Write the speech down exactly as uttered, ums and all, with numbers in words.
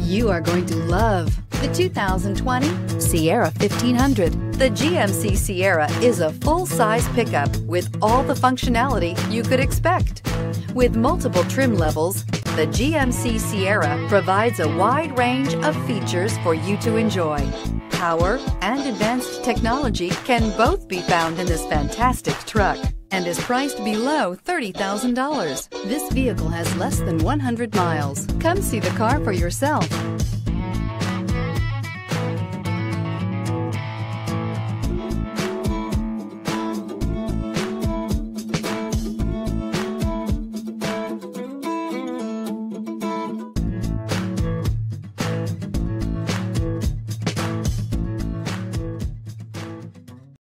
You are going to love the two thousand twenty Sierra fifteen hundred. The G M C Sierra is a full-size pickup with all the functionality you could expect. With multiple trim levels, the G M C Sierra provides a wide range of features for you to enjoy. Power and advanced technology can both be found in this fantastic truck and is priced below thirty thousand dollars. This vehicle has less than one hundred miles. Come see the car for yourself.